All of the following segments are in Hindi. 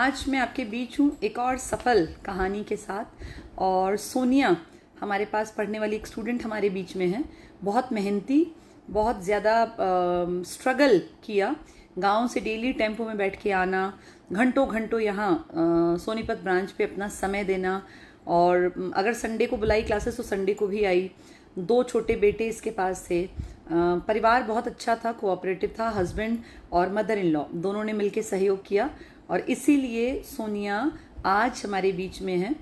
आज मैं आपके बीच हूँ एक और सफल कहानी के साथ। और सोनिया हमारे पास पढ़ने वाली एक स्टूडेंट हमारे बीच में है, बहुत मेहनती, बहुत ज़्यादा स्ट्रगल किया। गांव से डेली टेम्पो में बैठ के आना, घंटों घंटों यहाँ सोनीपत ब्रांच पे अपना समय देना, और अगर संडे को बुलाई क्लासेस तो संडे को भी आई। दो छोटे बेटे इसके पास थे, परिवार बहुत अच्छा था, कोऑपरेटिव था। हस्बैंड और मदर इन लॉ दोनों ने मिलकर सहयोग किया और इसीलिए सोनिया आज हमारे बीच में है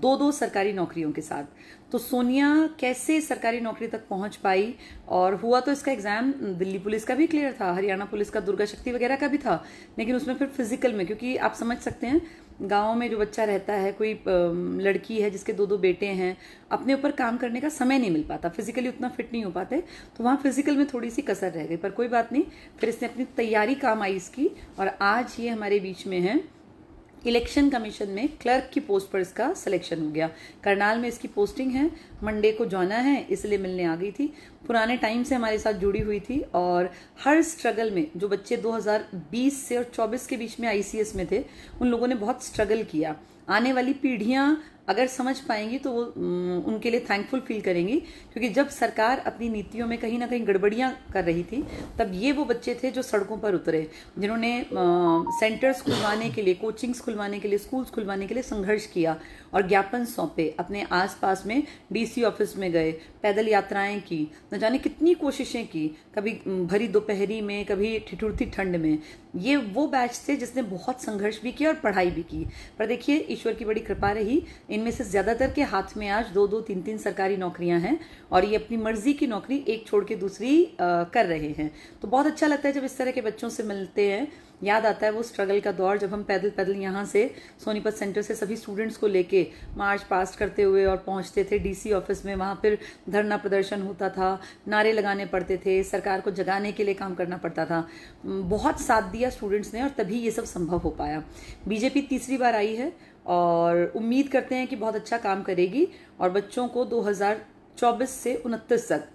दो दो सरकारी नौकरियों के साथ। तो सोनिया कैसे सरकारी नौकरी तक पहुंच पाई, और हुआ तो इसका एग्ज़ाम दिल्ली पुलिस का भी क्लियर था, हरियाणा पुलिस का, दुर्गा शक्ति वगैरह का भी था, लेकिन उसमें फिर फिजिकल में, क्योंकि आप समझ सकते हैं गाँव में जो बच्चा रहता है, कोई लड़की है जिसके दो दो बेटे हैं, अपने ऊपर काम करने का समय नहीं मिल पाता, फिजिकली उतना फिट नहीं हो पाते, तो वहाँ फिजिकल में थोड़ी सी कसर रह गई। पर कोई बात नहीं, फिर इसने अपनी तैयारी काम आई इसकी, और आज ये हमारे बीच में है। इलेक्शन कमीशन में क्लर्क की पोस्ट पर इसका सिलेक्शन हो गया। करनाल में इसकी पोस्टिंग है, मंडे को जाना है, इसलिए मिलने आ गई थी। पुराने टाइम से हमारे साथ जुड़ी हुई थी और हर स्ट्रगल में जो बच्चे 2020 से और 24 के बीच में ICS में थे, उन लोगों ने बहुत स्ट्रगल किया। आने वाली पीढ़ियाँ अगर समझ पाएंगी तो वो उनके लिए थैंकफुल फील करेंगी, क्योंकि जब सरकार अपनी नीतियों में कहीं ना कहीं गड़बड़ियाँ कर रही थी, तब ये वो बच्चे थे जो सड़कों पर उतरे, जिन्होंने सेंटर्स खुलवाने के लिए, कोचिंग्स खुलवाने के लिए, स्कूल्स खुलवाने के लिए संघर्ष किया और ज्ञापन सौंपे, अपने आसपास में DC ऑफिस में गए, पैदल यात्राएं की, न जाने कितनी कोशिशें की, कभी भरी दोपहरी में, कभी ठिठुरती ठंड में। ये वो बैच थे जिसने बहुत संघर्ष भी किया और पढ़ाई भी की। पर देखिए ईश्वर की बड़ी कृपा रही, इनमें से ज़्यादातर के हाथ में आज 2-2, 3-3 सरकारी नौकरियां हैं और ये अपनी मर्जी की नौकरी एक छोड़ के दूसरी कर रहे हैं। तो बहुत अच्छा लगता है जब इस तरह के बच्चों से मिलते हैं, याद आता है वो स्ट्रगल का दौर जब हम पैदल यहाँ से सोनीपत सेंटर से सभी स्टूडेंट्स को लेके मार्च पास करते हुए और पहुँचते थे DC ऑफिस में। वहाँ पर धरना प्रदर्शन होता था, नारे लगाने पड़ते थे, सरकार को जगाने के लिए काम करना पड़ता था। बहुत साथ दिया स्टूडेंट्स ने और तभी ये सब संभव हो पाया। BJP तीसरी बार आई है और उम्मीद करते हैं कि बहुत अच्छा काम करेगी और बच्चों को 2024 से 29 तक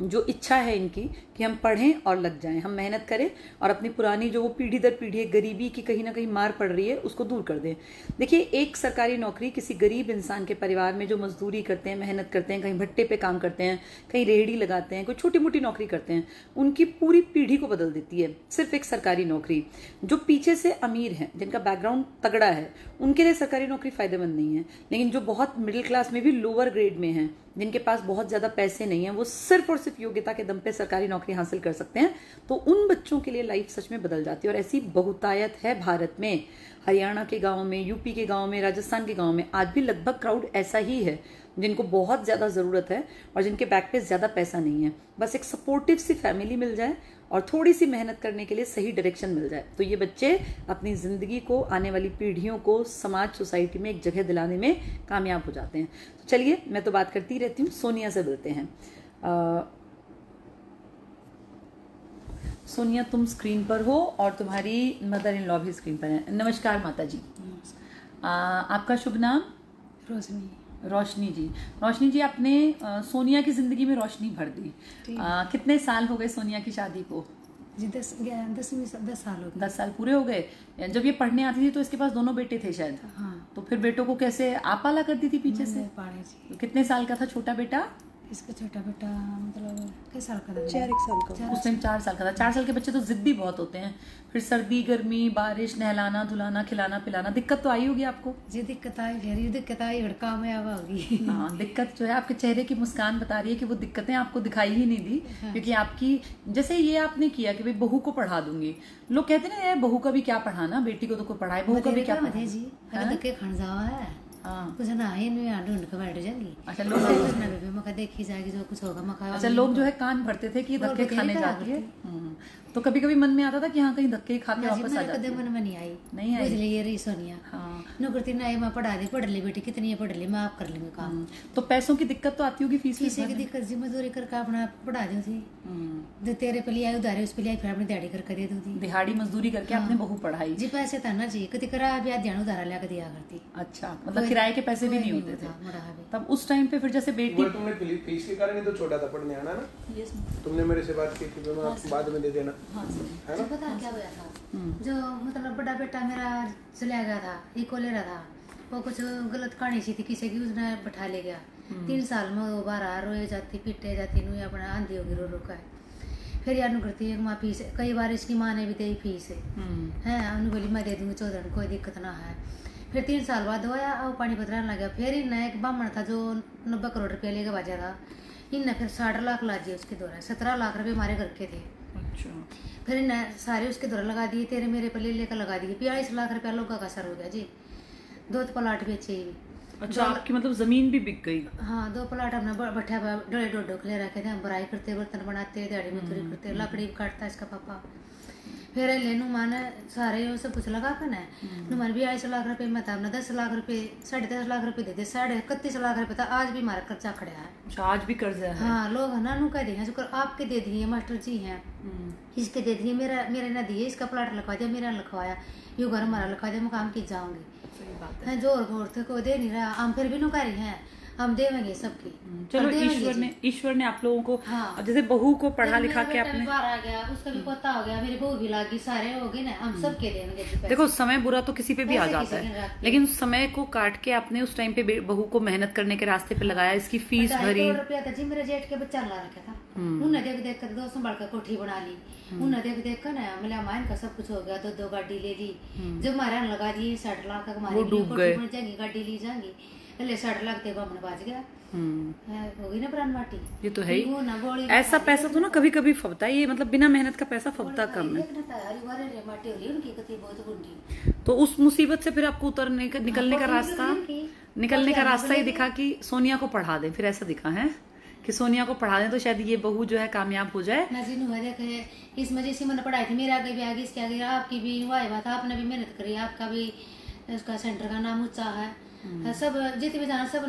जो इच्छा है इनकी कि हम पढ़ें और लग जाएं, हम मेहनत करें और अपनी पुरानी जो वो पीढ़ी दर पीढ़ी गरीबी की कहीं ना कहीं मार पड़ रही है, उसको दूर कर दें। देखिए एक सरकारी नौकरी किसी गरीब इंसान के परिवार में जो मजदूरी करते हैं, मेहनत करते हैं, कहीं भट्टे पे काम करते हैं, कहीं रेहड़ी लगाते हैं, कोई छोटी मोटी नौकरी करते हैं, उनकी पूरी पीढ़ी को बदल देती है सिर्फ एक सरकारी नौकरी। जो पीछे से अमीर हैं, जिनका बैकग्राउंड तगड़ा है, उनके लिए सरकारी नौकरी फ़ायदेमंद नहीं है, लेकिन जो बहुत मिडिल क्लास में भी लोअर ग्रेड में हैं, जिनके पास बहुत ज़्यादा पैसे नहीं हैं, वो सिर्फ और सिर्फ योग्यता के दम पे सरकारी नौकरी हासिल कर सकते हैं, तो उन बच्चों के लिए लाइफ सच में बदल जाती है। और ऐसी बहुतायत है भारत में, हरियाणा के गाँव में, यूपी के गाँव में, राजस्थान के गाँव में आज भी लगभग क्राउड ऐसा ही है जिनको बहुत ज़्यादा ज़रूरत है और जिनके बैक पे ज़्यादा पैसा नहीं है। बस एक सपोर्टिव सी फैमिली मिल जाए और थोड़ी सी मेहनत करने के लिए सही डायरेक्शन मिल जाए, तो ये बच्चे अपनी ज़िंदगी को, आने वाली पीढ़ियों को समाज, सोसाइटी में एक जगह दिलाने में कामयाब हो जाते हैं। तो चलिए, मैं तो बात करती रहती हूँ, सोनिया से मिलते हैं। सोनिया, तुम स्क्रीन पर हो और तुम्हारी मदर इन लॉ भी स्क्रीन पर है। नमस्कार माता जी। आपका शुभ नाम? रोशनी। रोशनी जी, रोशनी जी, आपने सोनिया की ज़िंदगी में रोशनी भर दी। कितने साल हो गए सोनिया की शादी को? जी 10 साल हो गए। 10 साल पूरे हो गए। जब ये पढ़ने आती थी तो इसके पास दोनों बेटे थे शायद। हाँ। तो फिर बेटों को कैसे आपाला करती थी पीछे से? तो कितने साल का था छोटा बेटा? इसका छोटा बेटा मतलब कितने साल का था? 4 साल का। उस टाइम 4 साल का था। 4 साल के बच्चे तो ज़िद्दी बहुत होते हैं, फिर सर्दी गर्मी बारिश, नहलाना धुलाना, खिलाना पिलाना, दिक्कत तो आई होगी आपको? जी दिक्कत आई, गहरी दिक्कत आई, हड़का में आवा होगी। हाँ, दिक्कत जो है आपके चेहरे की मुस्कान बता रही है कि वो दिक्कतें आपको दिखाई ही नहीं दी। हाँ। क्योंकि आपकी जैसे ये आपने किया कि भाई बहू को पढ़ा दूंगी, लोग कहते ना यार बहू का भी क्या पढ़ाना, बेटी को तो पढ़ाए, बहू का भी क्या पढ़ाए। अच्छा, लोग जो है कान भरते थे कि धक्के खाने जाती है, तो कभी कभी मन में आता था कि हाँ कहीं धक्के खा के वापस आ जाती है। मन में नहीं आई, नहीं आई, इसलिए रही सोनिया। हाँ, नौकरी ना आई, मैं पढ़ा दी, पढ़ ली बेटी, कितनी है पढ़ ली, मैं आप कर लेंगे काम। तो पैसों की दिक्कत तो आती होगी, फीस की दिक्कत। जी मजदूरी करके अपना पढ़ा दी थी, तेरे पे लिया उधारी, उस पे लिया, फिर अपने दिहाड़ी करके दे दूँ, दिहाड़ी मजदूरी करके आपने बहू पढ़ाई। जी पैसे था ना जी, कभी करा ध्यान उधारा लिया दिया करती। अच्छा, मतलब किराए के पैसे भी नहीं होते थे तब उस टाइम पे। फिर जैसे बेटी तुमने फीस के कारण ही तो छोटा था पढ़ने आना ना, तुमने मेरे से बात की थी, मैं बाद में दे देना। हाँ सर। जो पता क्या हुआ था, जो मतलब बड़ा बेटा मेरा चला गया था, ये कोलेरा था, वो कुछ गलत कहानी सी थी किसी की, उसने बैठा ले गया। 3 साल में वो बारह रोए जाती पीटे जाती, नू अपना आंधी होगी रो रोका है। फिर यार करती है माँ फीस, कई बार इसकी माँ ने भी दी फीस है, उन्होंने बोली मैं दे दूँगी 14, कोई दिक्कत ना है। फिर 3 साल बाद होया और पानी पतरा लग गया। फिर इन्हें एक ब्राह्मण था जो 90 करोड़ रुपया लेकर बाजा था, इन्हें फिर 60 लाख ला दिए उसके द्वारा। 17 लाख रुपये हमारे घर के थे। अच्छा। फिर इन्हें सारे उसके द्वारा लगा दिए, तेरे मेरे पर ले लेकर लगा दिए। 42 लाख रुपया लोगों का सर हो गया जी। 2 प्लाट बेचे ही। अच्छा, आपकी मतलब जमीन भी बिक गई? हाँ, 2 प्लाट हमने बैठा डोले डोडो के ले रखे थे। हम बुराई करते, बर्तन बनाते, दिहाड़ी मजदूरी करते, लकड़ी काटता इसका पापा। फिर ले नुमान सारे वो सब कुछ लगा कर है। नुमान भी 2.5 लाख रुपये में था, हमने 10 लाख रुपये 10.5 लाख रुपये दे दिए। 31.5 लाख रुपये था, आज भी हमारा कर्जा खड़ा है। अच्छा, आज भी कर्जा है? हाँ, लोग है ना, कह दिए शुक्र आपके दे दिए, मास्टर जी हैं इसके दे दिए, मेरा मेरे ना दिए, इसका प्लाट लिखवा दिया, मेरा लिखवाया, यू घर हमारा लिखवा दिया, मुकाम की जाऊँगी। सही बात है। जोर घोर थे कोई दे नहीं रहा, हम फिर भी नुकारी हैं, हम देवेंगे सबकी। चलो ईश्वर ने आप लोगों को, हाँ, जैसे बहू को पढ़ा लिखा के आपने बाहर आ गया, उसका भी पता हो गया, मेरी बहू भी लागी, सारे हो गए ना, हम सबके देंगे। देखो समय बुरा तो किसी पे भी आ जाता है, लेकिन उस समय को काट के आपने उस टाइम पे बहू को मेहनत करने के रास्ते पे लगाया, इसकी फीस भरी। जी मेरे जेठ के बच्चा ला रखा था, उन्हें देख देख कर 2 संभाल कर कोठी बना ली, उन्हें देख देख कर ना मेरा मायन का सब कुछ हो गया। 2 गाड़ी ले ली, जब हमारे लगा दी 60 लाख तक हमारी जाएंगी, गाड़ी ली जाएंगी, 60 लाख देगा हमने बाज गया। होगी ना प्राण माटी। ये तो है ही। ऐसा पैसा तो ना कभी कभी फबता है, ये मतलब बिना मेहनत का पैसा फबता कम है। तो उस मुसीबत से फिर आपको उतरने का, निकलने का रास्ता ही दिखा कि सोनिया को पढ़ा दें। फिर ऐसा दिखा है कि सोनिया को पढ़ा दें तो शायद ये बहू जो है कामयाब हो जाए। इस वजह से मैंने पढ़ाई थी, मेरे आगे भी आगे, इसके आगे आपकी भी वाह, आपने भी मेहनत करी, आपका भी उसका सेंटर का नाम ऊंचा है, सब जितने भी जाना सब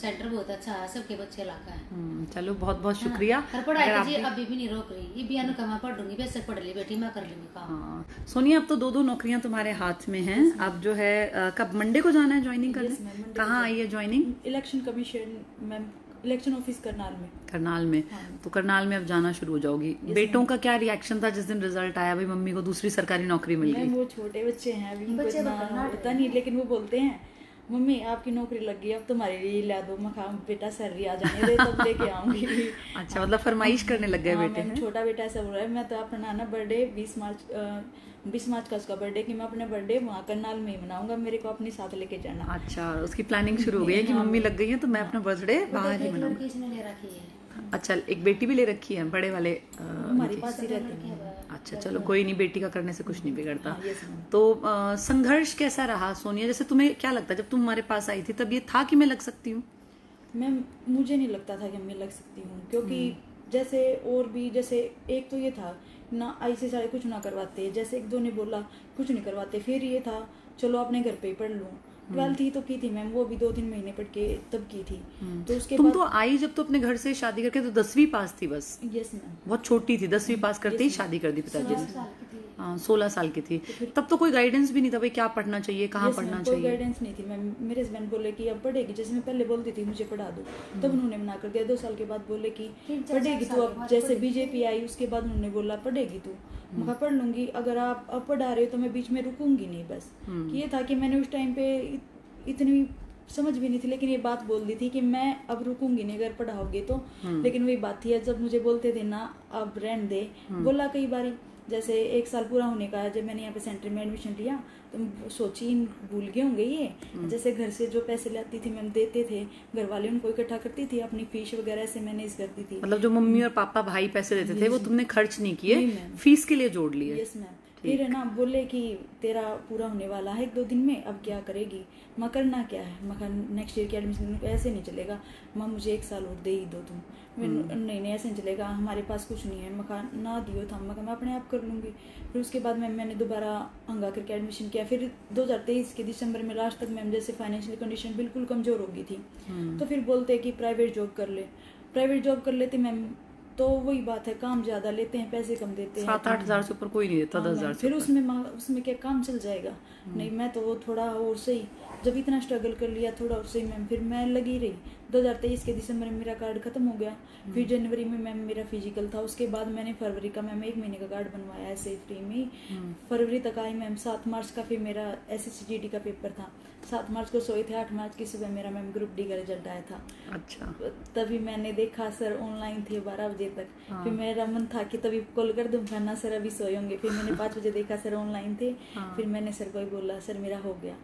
सेंटर बहुत अच्छा है, सबके बच्चे लाका है। चलो बहुत बहुत शुक्रिया। हर पढ़ाई जी अभी भी नहीं रोक रही, ये भी अनुकमा पढ़ लूंगी, वैसे पढ़ ली बेटी, मैं कर लूंगी काम। सोनिया अब तो 2 नौकरियां तुम्हारे हाथ में हैं। अब जो है कब मंडे को जाना है ज्वाइनिंग करने? कहाँ आई है joining? Election commission ma'am, election office Karnal में। करनाल में, हाँ। तो करनाल में अब जाना शुरू हो जाओगी। बेटों का क्या रिएक्शन था जिस दिन रिजल्ट आया, भाई मम्मी को दूसरी सरकारी नौकरी मिल गई? वो छोटे बच्चे हैं अभी, पता नहीं, लेकिन वो बोलते हैं मम्मी आपकी नौकरी लग गई, अब तुम्हारे लिए ला दो मकाम, बेटा सर्री आ जाने दे तब लेके आऊंगी। अच्छा, मतलब फरमाइश करने लग गए बेटे? छोटा बेटा ऐसा बोल रहा है, मैं तो अपना नाना बर्थडे 20 मार्च का उसका बर्थडे, कि मैं अपना बर्थडे वहाँ करनाल में ही मनाऊंगा, मेरे को अपने साथ लेके जाना। अच्छा, उसकी प्लानिंग शुरू हो गई है कि मम्मी लग गई है तो मैं अपना बर्थडे बाहर ही मनाऊंगा। अच्छा, एक बेटी भी ले रखी है बड़े वाले हमारे पास ही रहते हैं। अच्छा, चलो कोई नहीं, बेटी का करने से कुछ नहीं बिगड़ता। तो संघर्ष कैसा रहा सोनिया? जैसे तुम्हें क्या लगता है, जब तुम हमारे पास आई थी तब ये था कि मैं लग सकती हूँ? मैम मुझे नहीं लगता था कि मैं लग सकती हूँ, क्योंकि जैसे और भी, जैसे एक तो ये था ना ICS वाले कुछ ना करवाते, जैसे एक दो ने बोला कुछ नहीं करवाते, फिर ये था चलो अपने घर पे ही पढ़ लूँ। 12th ही तो की थी मैम, वो भी 2-3 महीने पढ़ के तब की थी। तो उसके तुम तो आई जब तो अपने घर से शादी करके, तो 10वीं पास थी बस। यस मैम, बहुत छोटी थी, 10वीं पास करते ही शादी कर दी पिताजी ने। हाँ, 16 साल की थी। तब तो कोई गाइडेंस भी नहीं था भाई क्या पढ़ना चाहिए, कहाँ पढ़ना चाहिए, कोई गाइडेंस नहीं थी मैम। मेरे हस्बैंड बोले कि अब पढ़ेगी, जैसे मैं पहले बोलती थी मुझे पढ़ा दो, तब उन्होंने मना कर दिया। 2 साल के बाद बोले कि पढ़ेगी तू, अब जैसे BJP आई उसके बाद उन्होंने बोला पढ़ेगी तू। मैं पढ़ लूंगी, अगर आप अब पढ़ा रहे हो तो मैं बीच में रुकूंगी नहीं। बस ये था कि मैंने उस टाइम पे इतनी समझ भी नहीं थी, लेकिन ये बात बोल दी थी कि मैं अब रुकूंगी नहीं अगर पढ़ाओगे तो। लेकिन वही बात थी, जब मुझे बोलते थे ना अब रहने दे, बोला कई बार। जैसे 1 साल पूरा होने का है जब मैंने यहाँ पे सेंटर में एडमिशन लिया, तो सोची भूल गए होंगे ये, जैसे घर से जो पैसे लाती थी मैम देते थे घर वाले, उनको इकट्ठा करती थी, अपनी फीस वगैरह ऐसे मैनेज करती थी। मतलब जो मम्मी और पापा भाई पैसे देते थे वो तुमने खर्च नहीं किए, फीस के लिए जोड़ लिए? Yes ma'am. फिर है ना बोले कि तेरा पूरा होने वाला है 1-2 दिन में, अब क्या करेगी? माँ करना क्या है? माँ नेक्स्ट ईयर के एडमिशन ऐसे नहीं चलेगा माँ, मुझे 1 साल और दे ही दो तुम। नहीं ऐसे नहीं चलेगा, हमारे पास कुछ नहीं है। माँ ना दियो था, माँ मैं अपने आप कर लूँगी। फिर उसके बाद मैम मैंने दोबारा हंगा करके एडमिशन किया। फिर 2023 के दिसंबर में लास्ट तक मैम, जैसे फाइनेंशियल कंडीशन बिल्कुल कमज़ोर हो गई थी, तो फिर बोलते कि प्राइवेट जॉब कर ले। प्राइवेट जॉब कर लेते मैम तो वही बात है, काम ज्यादा लेते हैं पैसे कम देते हैं। 7-8 हज़ार से ऊपर कोई नहीं देता, 10 हज़ार। फिर उसमें क्या काम चल जाएगा? नहीं, मैं तो वो थोड़ा और सही, जब इतना स्ट्रगल कर लिया थोड़ा और सही मैम, फिर मैं लगी रही। 2023 के दिसंबर में मेरा कार्ड खत्म हो गया। फिर जनवरी में मैम मेरा फिजिकल था, उसके बाद मैंने फरवरी का मैम 1 महीने का कार्ड बनवाया ऐसे फ्री में। फरवरी तक आई मैम। 7 मार्च का फिर मेरा SSC GD का पेपर था, 7 मार्च को सोए थे, 8 मार्च की सुबह मेरा मैम ग्रुप D का रिजल्ट आया था। अच्छा, तभी मैंने देखा सर ऑनलाइन थे 12 बजे तक। फिर मेरा मन था कि तभी कॉल कर दूँ, फिर ना सर अभी सोए होंगे। फिर मैंने 5 बजे देखा सर ऑनलाइन थे, फिर मैंने सर को ही बोला सर मेरा हो गया।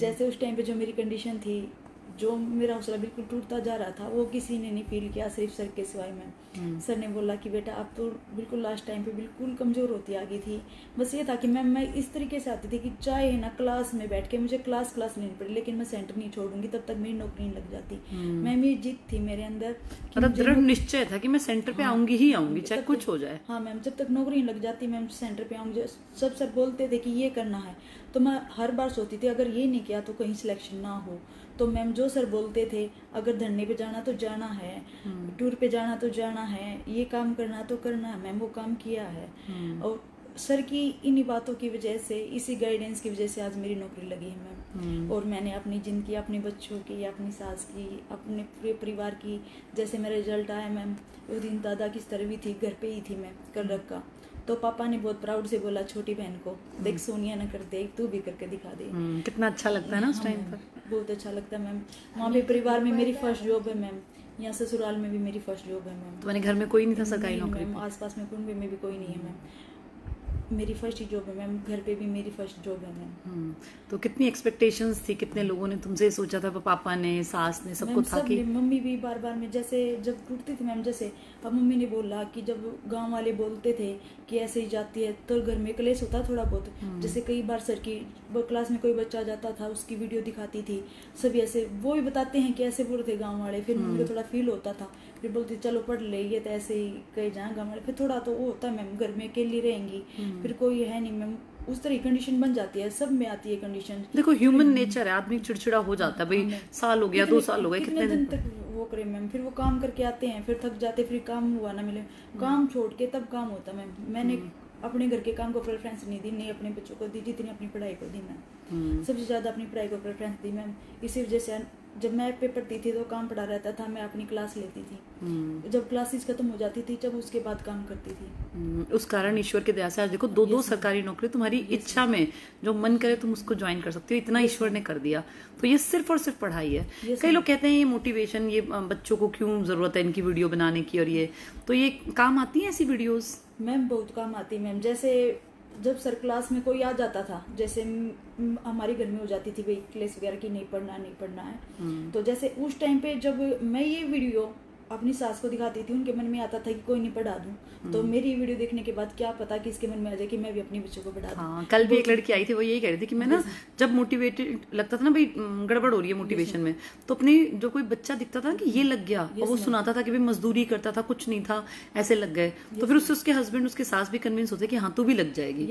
जैसे उस टाइम पे जो मेरी कंडीशन थी, जो मेरा हौसला बिल्कुल टूटता जा रहा था, वो किसी ने नहीं फील किया सिर्फ सर के सिवाय। मैम सर ने बोला कि बेटा आप तो बिल्कुल लास्ट टाइम पे बिल्कुल कमज़ोर होती आ गई थी। बस ये था कि मैम मैं इस तरीके से आती थी कि चाहे ना क्लास में बैठ के मुझे क्लास लेनी पड़ी, लेकिन मैं सेंटर नहीं छोड़ूंगी, तब तक मेरी नौकरी नहीं लग जाती। मैम ये जीत थी मेरे अंदर, मतलब दृढ़ निश्चय था कि मैं सेंटर पे आऊंगी ही आऊंगी, चाहे कुछ हो जाए। हाँ मैम, जब तक नौकरी नहीं लग जाती मैम सेंटर पे आऊंगी। सब सर बोलते थे कि ये करना है, तो मैं हर बार सोचती थी अगर ये नहीं किया तो कहीं सिलेक्शन ना हो। तो मैम जो सर बोलते थे अगर धरने पे जाना तो जाना है, टूर पे जाना तो जाना है, ये काम करना तो करना है, मैम वो काम किया है। और सर की इन्हीं बातों की वजह से, इसी गाइडेंस की वजह से आज मेरी नौकरी लगी है मैम। और मैंने अपनी ज़िंदगी, अपने बच्चों की, अपनी सास की, अपने पूरे परिवार की, जैसे मेरा रिजल्ट आया मैम उस दिन दादा की सर्वी थी, घर पे ही थी मैं कर्नल का, तो पापा ने बहुत प्राउड से बोला छोटी बहन को, देख सोनिया ना कर दे, तू भी करके दिखा दे। कितना अच्छा लगता है ना उस टाइम पर, बहुत अच्छा लगता है मैम। वहाँ पे परिवार में मेरी फर्स्ट जॉब है मैम, यहाँ ससुराल में भी मेरी फर्स्ट जॉब है मैम। तुम्हारे घर में कोई नहीं था सरकारी नौकरी मैम, आस पास में कुनबे में भी कोई नहीं है मैम, मेरी फर्स्ट ही जॉब है मैम, घर पे भी मेरी फर्स्ट जॉब है मैम। तो कितनी एक्सपेक्टेशंस थी, कितने लोगों ने तुमसे सोचा था, पापा ने, सास ने, सबको था कि मम्मी भी बार बार में जैसे जब टूटती थी मैम, जैसे अब मम्मी ने बोला कि जब गांव वाले बोलते थे कि ऐसे ही जाती है तो घर में क्लेश होता थोड़ा बहुत। जैसे कई बार सर की क्लास में कोई बच्चा जाता था, उसकी वीडियो दिखाती थी सभी, ऐसे वो भी बताते हैं कि ऐसे बोलते गांव वाले, फिर मम्मी को थोड़ा फील होता था, फिर बोलती चलो पढ़ ले ये तो ऐसे ही कहीं जाए गाँव वाले, फिर थोड़ा तो वो होता है मैम, घर में अकेली रहेंगी, फिर कोई है नहीं मैम, उस तरह की कंडीशन बन जाती है, सब में आती है कंडीशन। देखो ह्यूमन नेचर है, आदमी चिड़चिड़ा हो जाता है, भाई साल हो गया, 2 साल हो गए, कितने दिन तक वो करे मैम। फिर वो काम करके आते हैं, फिर थक जाते, फिर काम हुआ ना मिले, काम छोड़ के तब काम होता मैम। मैंने अपने घर के काम को प्रेफरेंस नहीं दी, नहीं अपने बच्चों को दी जितनी अपनी पढ़ाई को दी मैम, सबसे ज्यादा अपनी पढ़ाई को प्रेफरेंस दी मैम। इसी वजह से जब मैं पेपर दी थी तो काम पड़ा रहता था, मैं अपनी क्लास लेती थी, जब क्लासेस खत्म हो जाती थी जब उसके बाद काम करती थी। उस कारण ईश्वर के दया से आज देखो 2 सरकारी नौकरी, तुम्हारी इच्छा में जो मन करे तुम उसको ज्वाइन कर सकती हो, इतना ईश्वर ने कर दिया। तो ये सिर्फ और सिर्फ पढ़ाई है। कई लोग कहते हैं ये मोटिवेशन, ये बच्चों को क्यों जरूरत है इनकी वीडियो बनाने की, और ये तो ये काम आती है ऐसी वीडियोज मैम, बहुत काम आती है मैम। जैसे जब सर क्लास में कोई आ जाता था, जैसे हमारी घर में हो जाती थी भाई क्लेश वगैरह की, नहीं पढ़ना नहीं पढ़ना है, तो जैसे उस टाइम पे जब मैं ये वीडियो अपनी सास को दिखाती थी, उनके मन में आता था कि कोई नहीं पढ़ा दूं, तो मेरी वीडियो देखने के बाद क्या पता कि इसके मन में आ जाए कि मैं भी अपने बच्चों को पढ़ा दूं। हाँ, कल भी एक लड़की आई थी, वो यही कह रही थी कि मैं ना जब मोटिवेटेड लगता था ना भाई गड़बड़ हो रही है मोटिवेशन में, तो अपने जो कोई बच्चा दिखता था कि ये लग गया, और वो सुनाता था कि भाई मजदूरी करता था, कुछ नहीं था, ऐसे लग गए, तो फिर उससे उसके हस्बैंड, उसके सास भी कन्विंस होते कि हाँ तू भी लग जाएगी।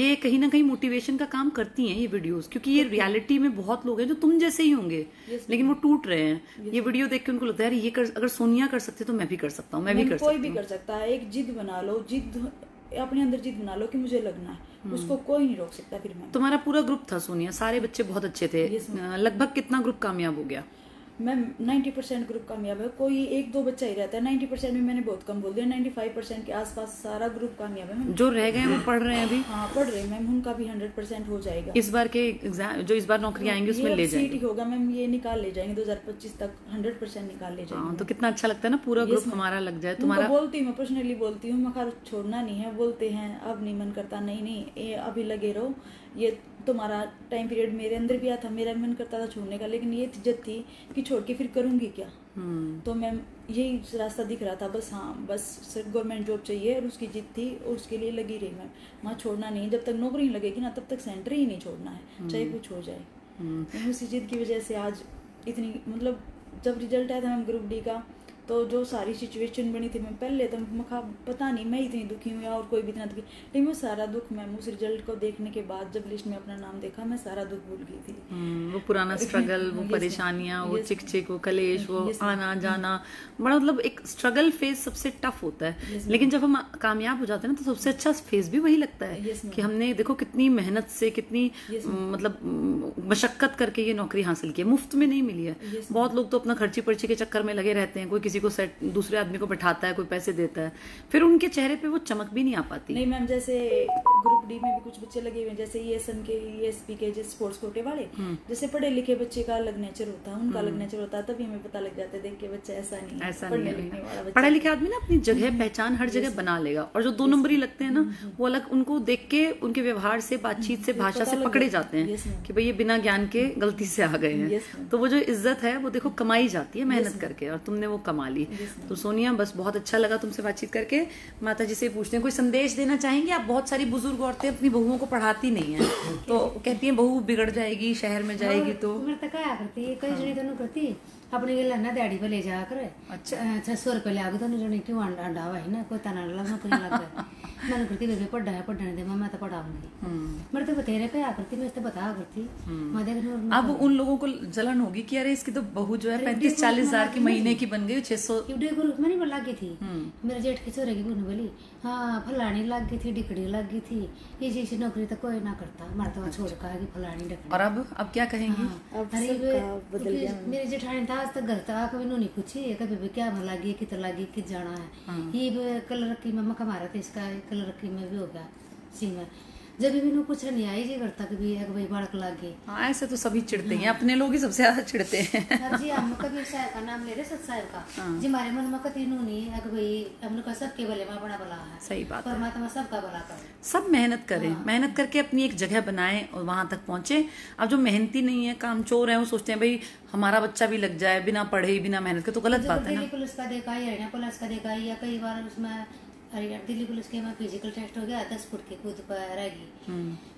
ये कहीं ना कहीं मोटिवेशन का काम करती है ये वीडियोज, क्योंकि ये रियलिटी में बहुत लोग हैं जो तुम जैसे ही होंगे, लेकिन वो टूट रहे हैं, ये वीडियो देख के उनको लगता है यार अगर सोनिया कर सकते तो मैं भी कर सकता हूँ, मैं भी कर सकता हूँ, कोई भी कर सकता है। एक जिद बना लो, जिद अपने अंदर जिद बना लो कि मुझे लगना है, उसको कोई नहीं रोक सकता। फिर मैं, तुम्हारा पूरा ग्रुप था सोनिया, सारे बच्चे बहुत अच्छे थे, लगभग कितना ग्रुप कामयाब हो गया मैम? 90% ग्रुप कामयाब है, कोई 1-2 बच्चा ही रहता है। 90% में मैंने बहुत कम बोल दिया, 95% के आसपास सारा ग्रुप कामयाब है। जो रह गए वो पढ़ रहे हैं अभी? हाँ पढ़ रहे हैं मैम, उनका भी 100% हो जाएगा इस बार के एग्जाम, जो इस बार नौकरी आएंगी उसमें ले जाएंगे, CEET होगा मैम, ये निकाल ले जाएंगे 2025 तक 100% निकाल ले जाएंगे। तो कितना अच्छा लगता है ना, पूरा ग्रुप हमारा लग जाए। तुम्हारा बोलती हूँ मैं, पर्सनली बोलती हूँ मैं, खैर छोड़ना नहीं है, बोलते हैं अब नहीं मन करता, नहीं नहीं अभी लगे रहो, ये तुम्हारा टाइम पीरियड मेरे अंदर भी आया था, मेरा मन करता था छोड़ने का, लेकिन ये जिद थी कि छोड़ के फिर करूंगी क्या, तो मैम यही रास्ता दिख रहा था बस। हाँ बस सर गवर्नमेंट जॉब चाहिए, और उसकी जिद थी और उसके लिए लगी रही मैम। वहाँ छोड़ना नहीं, जब तक नौकरी नहीं लगेगी ना तब तक सेंटर ही नहीं छोड़ना है, चाहे कुछ हो जाए। उसी जिद की वजह से आज इतनी, मतलब जब रिजल्ट आया था मैम ग्रुप D का, तो जो सारी सिचुएशन बनी थी, मैं पहले तो पता नहीं मैं इतनी दुखी हुई और कोई भी इतना दुखी, लेकिन वो सारा दुख मैं उस रिजल्ट को देखने के बाद जब लिस्ट में अपना नाम देखा मैं सारा दुख भूल गई थी। वो पुराना स्ट्रगल, वो परेशानियाँ, वो चिकचिक, वो कलेश, वो आना जाना, बड़ा मतलब एक स्ट्रगल फेज सबसे टफ होता है, लेकिन जब हम कामयाब हो जाते हैं ना तो सबसे अच्छा फेज भी वही लगता है कि हमने देखो कितनी मेहनत से, कितनी मतलब मशक्कत करके ये नौकरी हासिल की है, मुफ्त में नहीं मिली है। बहुत लोग तो अपना खर्ची पर्ची के चक्कर में लगे रहते हैं, कोई किसी को सेट दूसरे आदमी को बैठाता है, कोई पैसे देता है, फिर उनके चेहरे पे वो चमक भी नहीं आ पाती। नहीं मैम, जैसे ग्रुप डी में भी कुछ बच्चे लगे हुए, जैसे ईएसएम के, ईएसपी के, जैसे स्पोर्ट्स कोटे वाले, जैसे पढ़े लिखे बच्चे का अलग नेचर होता है, उनका अलग नेचर होता है, तभी हमें पता लग जाता है देख के बच्चा ऐसा नहीं है। ऐसा नहीं, पढ़ा लिखा आदमी ना अपनी जगह पहचान हर जगह बना लेगा, और जो दो नंबरी लगते हैं ना वो अलग उनको देख के उनके व्यवहार से, बातचीत से, भाषा से पकड़े जाते हैं कि भाई ये बिना ज्ञान के गलती से आ गए हैं। तो वो जो इज्जत है वो देखो कमाई जाती है मेहनत करके, और तुमने वो कमा ली। तो सोनिया बस बहुत अच्छा लगा तुमसे बातचीत करके। माता जी से पूछते हैं कोई संदेश देना चाहेंगे आप? बहुत सारी बुजुर्ग औरतें अपनी बहुओं को पढ़ाती नहीं है तो कहती है बहू बिगड़ जाएगी, शहर में जाएगी तो अपने के लाना दाढ़ी पर ले जा कर। अच्छा 600 रुपये लागे तो जो क्यों अंडा हुआ है ना, कोई तना नौकरी लग गया। मैंने करती वे पढ़ा है, पढ़ने दे मैं तो पढ़ाऊंगी, मेरे तो बतेरे पे आ करती, मैं तो बता करती। अब उन लोगों को जलन होगी कि अरे इसकी तो बहू जो है 35-40 हज़ार की महीने की बन गई, 600 ग्रुप में नहीं लग गई थी। मेरे जेठ की चोरे की बहन बोली हाँ फलानी लग गई थी, डिकड़ी लग गई थी, ये जैसी नौकरी तो कोई ना करता, मार तो छोड़ कहा फलानी। और अब क्या कहेंगी? मेरे जेठानी था आज तक घर तक कभी उन्होंने पूछी कभी क्या लगी, कितना लगी, कित जाना है, ये कलर की मम्मा का मारा था, इसका कलर की में भी हो गया सिंगर, जब भी कुछ नहीं आई जी करता कभी है भाई बाढ़ लागे। हाँ ऐसे तो सभी चिढ़ते हैं, अपने लोग ही सबसे ज्यादा चिढ़ते हैं जी। हम कबीर साहब का नाम ले रहे, सत साहब का जी, हमारे मन में कभी नहीं है कि भाई हम लोग का सबके भले में बड़ा भला है। सही बात है, परमात्मा सबका भला करे, सब मेहनत करें, मेहनत करके अपनी एक जगह बनाए और वहां तक पहुंचे। अब जो मेहनती नहीं है, कामचोर है, वो सोचते हैं भाई हमारा बच्चा भी लग जाए बिना पढ़े बिना मेहनत के, तो गलत बात है। दिल्ली पुलिस का देखा, हरियाणा पुलिस का देखा, या कई बार उसमें दिल्ली पुलिस के में फिजिकल टेस्ट हो गया 10 फुट के कूद पर रह गई,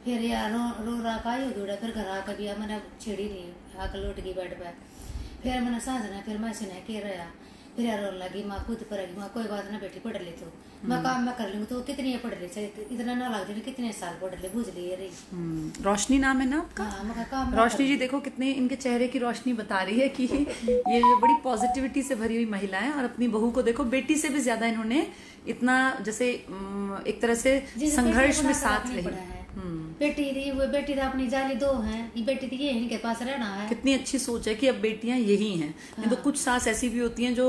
फिर यार रो रहा पाई घोड़ा, फिर घर आकर भी मैंने छेड़ी नहीं, आकर लौट गई बेड पर, फिर मैंने साझना, फिर मैं सुना के रहा, फिर यार रोने लगी माँ कूद पर रही, माँ कोई बात ना बेटी पढ़ ले तो मैं काम मैं कर लूंगी, तो कितनी पढ़ ले, इतना ना लग जाए कितने साल पढ़ ले, बुझ ले रही। रोशनी नाम है ना आपका? हाँ, रोशनी जी देखो कितने इनके चेहरे की रोशनी बता रही है कि ये बड़ी पॉजिटिविटी से भरी हुई महिला है, और अपनी बहू को देखो बेटी से भी ज्यादा इन्होंने इतना जैसे एक तरह से संघर्ष में साथ रही। बेटी थी वो, बेटी था अपनी जाली दो है, ये बेटी थी ये इनके पास रहना है। कितनी अच्छी सोच है कि अब बेटियां यही हैं। नहीं तो कुछ सास ऐसी भी होती हैं जो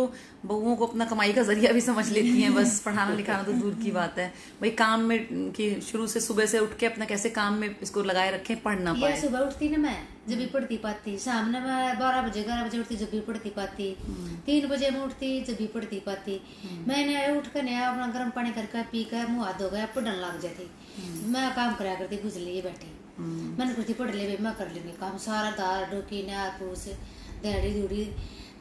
बहुओं को अपना कमाई का जरिया भी समझ लेती हैं, बस पढ़ाना लिखाना तो दूर की बात है, भाई काम में कि शुरू से सुबह से उठ के अपना कैसे काम में इसको लगाए रखें, पढ़ना पाए। सुबह उठती ना मैं जब भी पढ़ती पाती, शाम में मैं 12 बजे 11 बजे उठती जब भी पढ़ती पाती, 3 बजे में उठती जब भी पढ़ती पाती। मैंने उठ कर नया अपना गर्म पानी करके पी कर मुँह हाथ धो गया पढ़ने लग जाती, मैं काम कराया करती बुझ लिए बैठी, मैंने करती पढ़ ले मैं कर लेंगे काम सारा, दार डोकी नया पूछ दहड़ी दूड़ी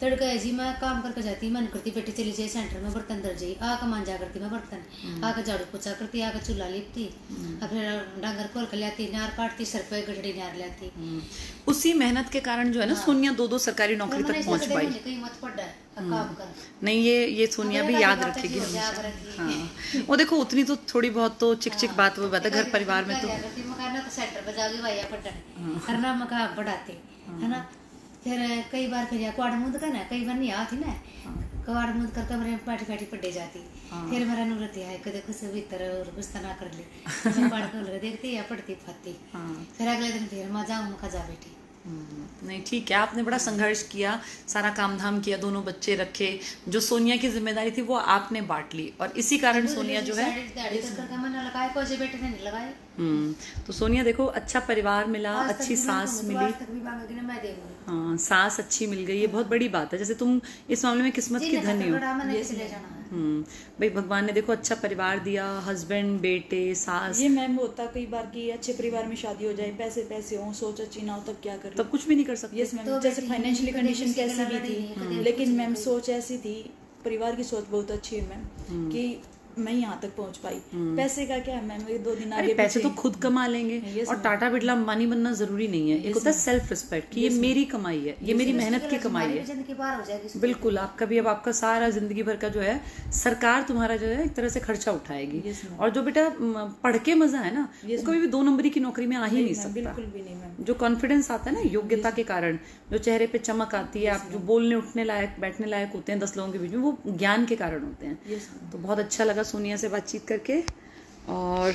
तड़का है जी। मैं काम करके जाती, मन करती बेटी चली जाए सेंटर में बर्तन धर जाई, आके मांझा करती मैं बर्तन, आके झाड़ू पोछा करती, आके चूल्हा लिपती, फिर डांगर खोल कर लाती, नार काटती, सर पे गठड़ी नार लाती। उसी मेहनत के कारण जो है ना सोनिया 2-2 सरकारी नौकरी तक पहुंच पाई। नहीं ये सोनिया भी याद रखेगी। वो देखो उतनी तो थोड़ी बहुत तो चिक बात वो बता घर परिवार में तो पढ़ाते है ना। फिर कई बार फिर क्वाड मुद का ना, कई बार नहीं आती ना क्वाड मुद कर कमरे में पाठी पाठी पड़े जाती, फिर मेरा नूरती है कदे कुछ भीतर और कुछ तना कर ली पाठ कर देखती या पढ़ती फाती। फिर अगले दिन फिर मैं जाऊँ मखा जा बेटी। नहीं ठीक है, आपने बड़ा संघर्ष किया, सारा काम धाम किया, दोनों बच्चे रखे, जो सोनिया की जिम्मेदारी थी वो आपने बांट ली, और इसी कारण सोनिया जो है तो सोनिया देखो अच्छा परिवार मिला, अच्छी सास मिली। हाँ सास अच्छी मिल गई, ये बहुत बड़ी बात है। जैसे तुम इस मामले में किस्मत की धनी हो भाई, भगवान ने देखो अच्छा परिवार दिया, हस्बैंड, बेटे, सास। ये मैम होता कई बार की अच्छे परिवार में शादी हो जाए, पैसे पैसे हो, सोच अच्छी ना हो, तब क्या कर, तब कुछ भी नहीं कर सकते। यस मैम, जैसे फाइनेंशियली कंडीशन कैसी भी थी, लेकिन मैम सोच ऐसी थी, परिवार की सोच बहुत अच्छी है मैम, कि मैं यहाँ तक पहुँच पाई। पैसे का क्या है, मैं मेरे 2 दिन आगे पैसे तो खुद कमा लेंगे। और टाटा बिरला अंबानी बनना जरूरी नहीं है। एक होता है सेल्फ रिस्पेक्ट, ये मेरी कमाई है, ये मेरी मेहनत की कमाई है। बिल्कुल, आपका भी अब आपका सारा जिंदगी भर का जो है सरकार तुम्हारा जो है एक तरह से खर्चा उठाएगी। और जो बेटा पढ़ के मजा है ना, कभी भी 2 नंबरी की नौकरी में आ ही नहीं सकता। बिल्कुल भी नहीं मैम। जो कॉन्फिडेंस आता है ना योग्यता के कारण, जो चेहरे पे चमक आती है, आप जो बोलने उठने लायक बैठने लायक होते हैं 10 लोगों के बीच में, वो ज्ञान के कारण होते हैं। तो बहुत अच्छा लगा सोनिया से बातचीत करके। और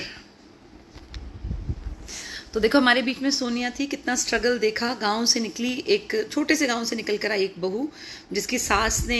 तो देखो हमारे बीच में सोनिया थी, कितना स्ट्रगल देखा। गांव से निकली, एक छोटे से गांव से निकल कर आई एक बहू, जिसकी सास ने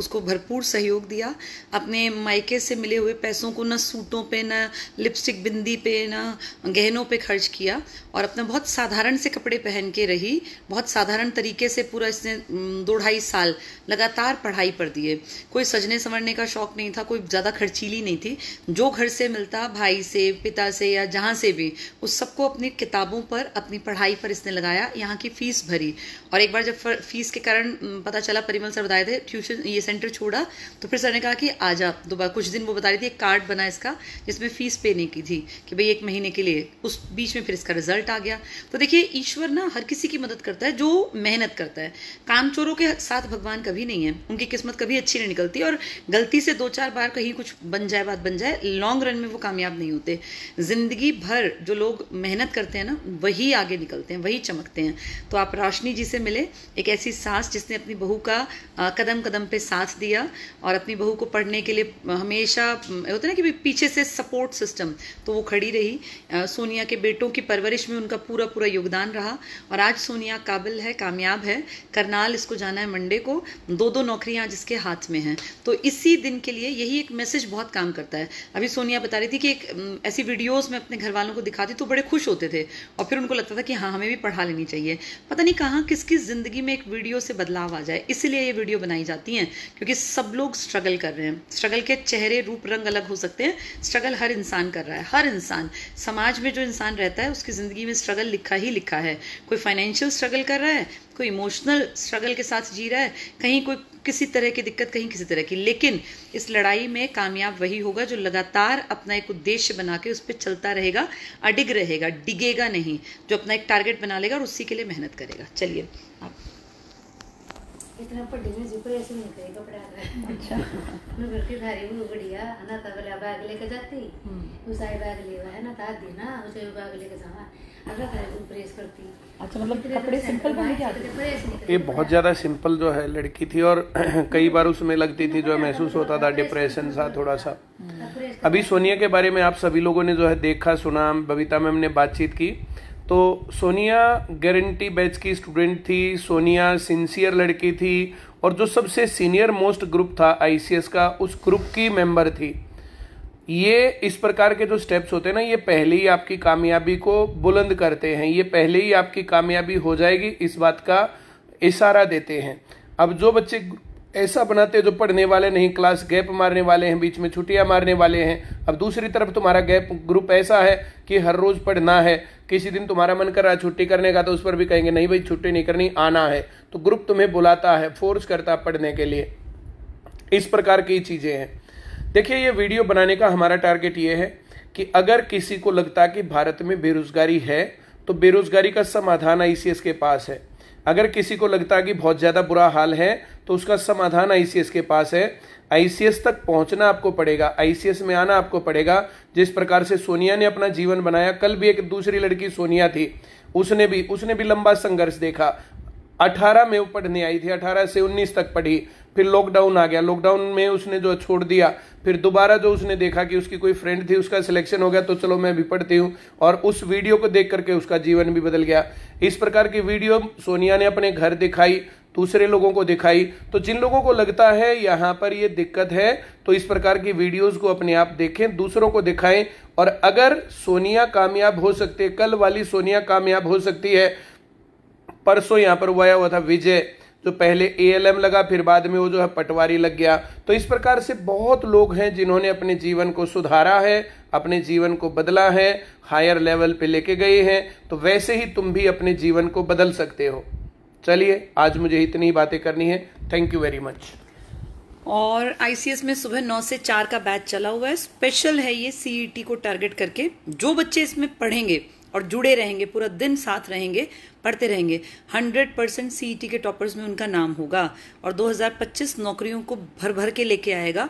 उसको भरपूर सहयोग दिया। अपने मायके से मिले हुए पैसों को ना सूटों पे, ना लिपस्टिक बिंदी पे, ना गहनों पे खर्च किया, और अपना बहुत साधारण से कपड़े पहन के रही। बहुत साधारण तरीके से पूरा इसने 2-2.5 साल लगातार पढ़ाई पर दिए। कोई सजने संवरने का शौक़ नहीं था, कोई ज़्यादा खर्चीली नहीं थी। जो घर से मिलता, भाई से, पिता से या जहाँ से भी, उस सबको अपनी किताबों पर, अपनी पढ़ाई पर इसने लगाया। यहाँ की फीस भरी। और एक बार जब फीस के कारण पता चला, परिमल सर बताए थे, ट्यूशन ये सेंटर छोड़ा, तो फिर सर ने कहा कि आ जा दोबारा। कुछ दिन वो बता रही थी, एक कार्ड बना इसका जिसमें फीस पे नहीं की थी कि भाई 1 महीने के लिए। उस बीच में फिर इसका रिजल्ट आ गया। तो देखिए, ईश्वर ना हर किसी की मदद करता है जो मेहनत करता है। कामचोरों के साथ भगवान कभी नहीं है, उनकी किस्मत कभी अच्छी नहीं निकलती। और गलती से 2-4 बार कहीं कुछ बन जाए, बात बन जाए, लॉन्ग रन में वो कामयाब नहीं होते। जिंदगी भर जो लोग मेहनत करते हैं ना, वही आगे निकलते हैं, वही चमकते हैं। तो आप रोशनी जी से मिले, एक ऐसी सास जिसने अपनी बहू का कदम कदम पे साथ दिया, और अपनी बहू को पढ़ने के लिए हमेशा होता है ना कि पीछे से सपोर्ट सिस्टम, तो वो खड़ी रही। सोनिया के बेटों की परवरिश में उनका पूरा पूरा योगदान रहा। और आज सोनिया काबिल है, कामयाब है। करनाल इसको जाना है मंडे को। 2-2 नौकरियाँ आज इसके हाथ में हैं। तो इसी दिन के लिए यही एक मैसेज बहुत काम करता है। अभी सोनिया बता रही थी कि एक ऐसी वीडियोज़ में अपने घर वालों को दिखाती तो बड़े खुश होते थे, और फिर उनको लगता था कि हाँ, हमें भी पढ़ा लेनी चाहिए। पता नहीं कहाँ किसकी ज़िंदगी में एक वीडियो से बदलाव आ जाए, इसलिए ये वीडियो बनाई जाती हैं, क्योंकि सब लोग स्ट्रगल कर रहे हैं। स्ट्रगल के चेहरे रूप रंग अलग हो सकते हैं। स्ट्रगल हर इंसान कर रहा है, हर इंसान। समाज में जो इंसान रहता है, उसकी ज़िंदगी में स्ट्रगल लिखा ही लिखा है। कोई फाइनेंशियल स्ट्रगल कर रहा है, कोई इमोशनल स्ट्रगल के साथ जी रहा है, कहीं कोई किसी तरह की दिक्कत, कहीं किसी तरह की। लेकिन इस लड़ाई में कामयाब वही होगा जो लगातार अपना एक उद्देश्य बना के उस पर चलता रहेगा, अडिग रहेगा, डिगेगा नहीं, जो अपना एक टारगेट बना लेगा और उसी के लिए मेहनत करेगा। चलिए आप इतना पढ़ी में ऊपर ऐसे नहीं करेगा, पढ़ा रहा है। अच्छा, मैं घर के घारी में उगड़िया है ना, तब वाला बैग लेके जाती, उसाई बैग लेवा है ना, दादी ना उसे बैग लेके जावा, अगला घर में प्रेस करती। अच्छा, मतलब कपड़े सिंपल पहन के आती है। ये बहुत ज्यादा सिंपल जो है लड़की थी, और कई बार उसमें लगती थी जो महसूस होता था डिप्रेशन सा थोड़ा सा। अभी सोनिया के बारे में आप सभी लोगों ने जो है देखा सुना, बबीता मैम ने बातचीत की। तो सोनिया गारंटी बैच की स्टूडेंट थी, सोनिया सिंसियर लड़की थी, और जो सबसे सीनियर मोस्ट ग्रुप था आईसीएस का, उस ग्रुप की मेंबर थी। ये इस प्रकार के जो स्टेप्स होते हैं ना, ये पहले ही आपकी कामयाबी को बुलंद करते हैं। ये पहले ही आपकी कामयाबी हो जाएगी इस बात का इशारा देते हैं। अब जो बच्चे ऐसा बनाते हैं, जो पढ़ने वाले नहीं, क्लास गैप मारने वाले हैं, बीच में छुट्टियां मारने वाले हैं। अब दूसरी तरफ तुम्हारा गैप ग्रुप ऐसा है कि हर रोज पढ़ना है, किसी दिन तुम्हारा मन कर रहा है छुट्टी करने का, तो उस पर भी कहेंगे नहीं भाई छुट्टी नहीं करनी, आना है। तो ग्रुप तुम्हें बुलाता है, फोर्स करता है पढ़ने के लिए। इस प्रकार की चीज़ें हैं। देखिए, ये वीडियो बनाने का हमारा टारगेट ये है कि अगर किसी को लगता कि भारत में बेरोजगारी है, तो बेरोजगारी का समाधान आईसीएस के पास है। अगर किसी को लगता है कि बहुत ज़्यादा बुरा हाल है, तो उसका समाधान आईसीएस के पास है। आईसीएस तक पहुंचना आपको पड़ेगा, आईसीएस में आना आपको पड़ेगा। जिस प्रकार से सोनिया ने अपना जीवन बनाया, कल भी एक दूसरी लड़की सोनिया थी, उसने भी लंबा संघर्ष देखा। 18 में वो पढ़ने आई थी, 18 से 19 तक पढ़ी, फिर लॉकडाउन आ गया, लॉकडाउन में उसने जो छोड़ दिया। फिर दोबारा जो उसने देखा कि उसकी कोई फ्रेंड थी, उसका सिलेक्शन हो गया, तो चलो मैं भी पढ़ती हूँ, और उस वीडियो को देख करके उसका जीवन भी बदल गया। इस प्रकार की वीडियो सोनिया ने अपने घर दिखाई, दूसरे लोगों को दिखाई। तो जिन लोगों को लगता है यहाँ पर ये दिक्कत है, तो इस प्रकार की वीडियोस को अपने आप देखें, दूसरों को दिखाएं। और अगर सोनिया कामयाब हो सकती है, कल वाली सोनिया कामयाब हो सकती है। परसों यहाँ पर वो आया हुआ था विजय, जो पहले ALM लगा, फिर बाद में वो जो है पटवारी लग गया। तो इस प्रकार से बहुत लोग हैं जिन्होंने अपने जीवन को सुधारा है, अपने जीवन को बदला है, हायर लेवल पे लेके गए हैं। तो वैसे ही तुम भी अपने जीवन को बदल सकते हो। चलिए, आज मुझे इतनी बातें करनी है। Thank you very much. और ICS में सुबह 9 से 4 का बैच चला हुआ है। स्पेशल है ये CEET को टारगेट करके। जो बच्चे इसमें पढ़ेंगे और जुड़े रहेंगे, पूरा दिन साथ रहेंगे, पढ़ते रहेंगे, 100% CEET के टॉपर्स में उनका नाम होगा और 2025 नौकरियों को भर भर के लेके आएगा।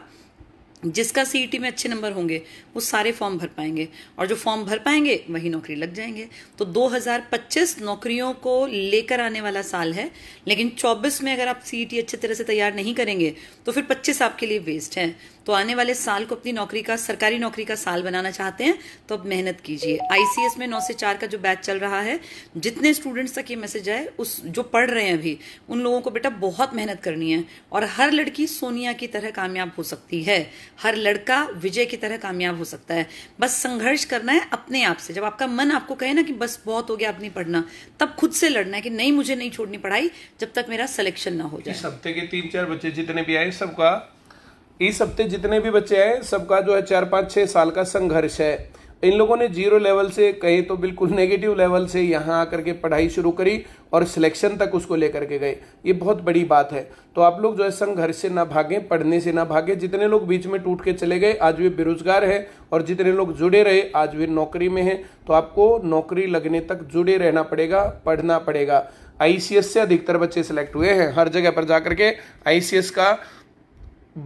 जिसका CEET में अच्छे नंबर होंगे वो सारे फॉर्म भर पाएंगे और जो फॉर्म भर पाएंगे वही नौकरी लग जाएंगे। तो 2025 नौकरियों को लेकर आने वाला साल है, लेकिन 24 में अगर आप CEET अच्छे तरह से तैयार नहीं करेंगे तो फिर 25 आपके लिए वेस्ट है। तो आने वाले साल को अपनी नौकरी का, सरकारी नौकरी का साल बनाना चाहते हैं तो अब मेहनत कीजिए। ICS में 9 से 4 का जो बैच चल रहा है, जितने स्टूडेंट्स तक ये मैसेज आए, उस जो पढ़ रहे हैं अभी उन लोगों को बेटा बहुत मेहनत करनी है और हर लड़की सोनिया की तरह कामयाब हो सकती है, हर लड़का विजय की तरह कामयाब हो सकता है। बस संघर्ष करना है अपने आप से। जब आपका मन आपको कहे ना कि बस बहुत हो गया अब नहीं पढ़ना, तब खुद से लड़ना है कि नहीं मुझे नहीं छोड़नी पढ़ाई जब तक मेरा सिलेक्शन ना हो जाए। इस हफ्ते के 3-4 बच्चे जितने भी आए सबका, इस हफ्ते जितने भी बच्चे आए सबका जो है 4-5-6 साल का संघर्ष है। इन लोगों ने जीरो लेवल से, कहीं तो बिल्कुल नेगेटिव लेवल से यहाँ आकर के पढ़ाई शुरू करी और सिलेक्शन तक उसको लेकर के गए। ये बहुत बड़ी बात है। तो आप लोग जो है संघर्ष से ना भागें, पढ़ने से ना भागें। जितने लोग बीच में टूट के चले गए आज वे बेरोजगार हैं और जितने लोग जुड़े रहे आज वे नौकरी में हैं। तो आपको नौकरी लगने तक जुड़े रहना पड़ेगा, पढ़ना पड़ेगा। ICS से अधिकतर बच्चे सिलेक्ट हुए हैं। हर जगह पर जाकर के ICS का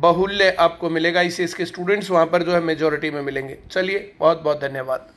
बहुल्य आपको मिलेगा। ICS के स्टूडेंट्स वहाँ पर जो है मेजॉरिटी में मिलेंगे। चलिए, बहुत बहुत धन्यवाद।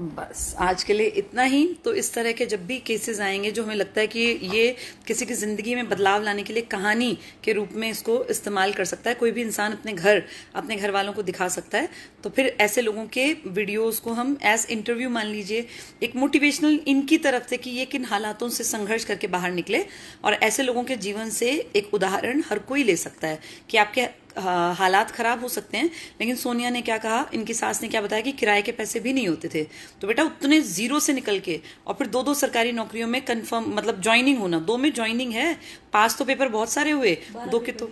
बस आज के लिए इतना ही। तो इस तरह के जब भी केसेस आएंगे जो हमें लगता है कि ये किसी की ज़िंदगी में बदलाव लाने के लिए कहानी के रूप में इसको इस्तेमाल कर सकता है, कोई भी इंसान अपने घर वालों को दिखा सकता है, तो फिर ऐसे लोगों के वीडियोस को हम एज इंटरव्यू मान लीजिए, एक मोटिवेशनल इनकी तरफ से कि ये किन हालातों से संघर्ष करके बाहर निकले। और ऐसे लोगों के जीवन से एक उदाहरण हर कोई ले सकता है कि आपके हालात खराब हो सकते हैं, लेकिन सोनिया ने क्या कहा, इनकी सास ने क्या बताया कि किराए के पैसे भी नहीं होते थे। तो बेटा उतने जीरो से निकल के और फिर 2-2 सरकारी नौकरियों में कंफर्म, मतलब ज्वाइनिंग होना, 2 में ज्वाइनिंग है। 5 तो पेपर बहुत सारे हुए, 2 के तो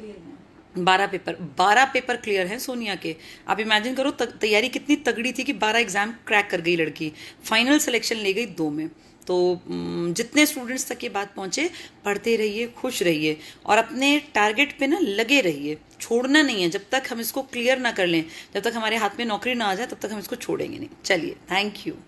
12 पेपर क्लियर हैं सोनिया के। आप इमेजिन करो तैयारी कितनी तगड़ी थी कि 12 एग्जाम क्रैक कर गई लड़की, फाइनल सिलेक्शन ले गई 2 में। तो जितने स्टूडेंट्स तक ये बात पहुंचे, पढ़ते रहिए, खुश रहिए और अपने टारगेट पे ना लगे रहिए। छोड़ना नहीं है, जब तक हम इसको क्लियर ना कर लें, जब तक हमारे हाथ में नौकरी ना आ जाए तब तक हम इसको छोड़ेंगे नहीं। चलिए, थैंक यू।